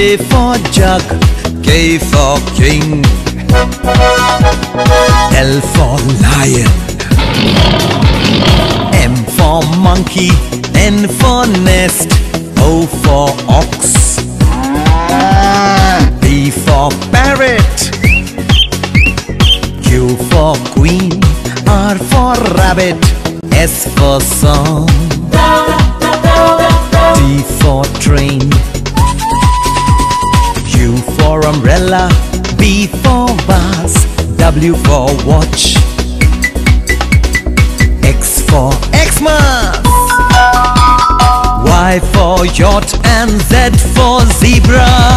J for jug, K for king, L for lion, M for monkey, N for nest, O for ox, P for parrot, Q for queen, R for rabbit, S for song, T for train, U for umbrella, B for bus, W for watch, X for Xmas, Y for yacht, and Z for zebra.